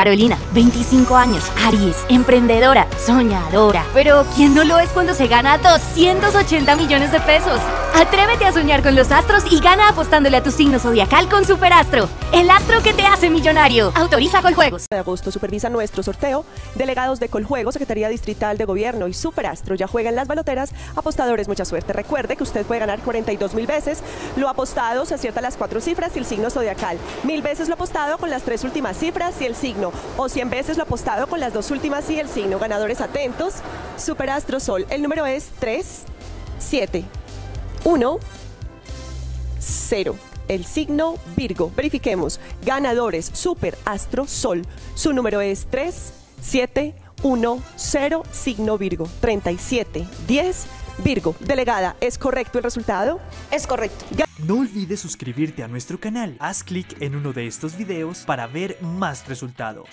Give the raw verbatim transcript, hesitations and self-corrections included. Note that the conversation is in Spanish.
Carolina, veinticinco años, Aries, emprendedora, soñadora. Pero ¿quién no lo es cuando se gana doscientos ochenta millones de pesos? Atrévete a soñar con los astros y gana apostándole a tu signo zodiacal con Super Astro, el astro que te hace millonario. Autoriza Coljuegos. De agosto supervisa nuestro sorteo. Delegados de Coljuegos, Secretaría Distrital de Gobierno y Super Astro ya juegan las baloteras. Apostadores, mucha suerte. Recuerde que usted puede ganar cuarenta y dos mil veces lo apostado, se acierta las cuatro cifras y el signo zodiacal. Mil veces lo apostado con las tres últimas cifras y el signo. O cien veces lo apostado con las dos últimas y el signo. Ganadores atentos. Super Astro Sol. El número es tres, siete, uno, cero. El signo Virgo. Verifiquemos. Ganadores Super Astro Sol. Su número es tres, siete, uno, cero. Signo Virgo. treinta y siete, diez. Virgo. Delegada, ¿es correcto el resultado? Es correcto. No olvides suscribirte a nuestro canal. Haz clic en uno de estos videos para ver más resultados.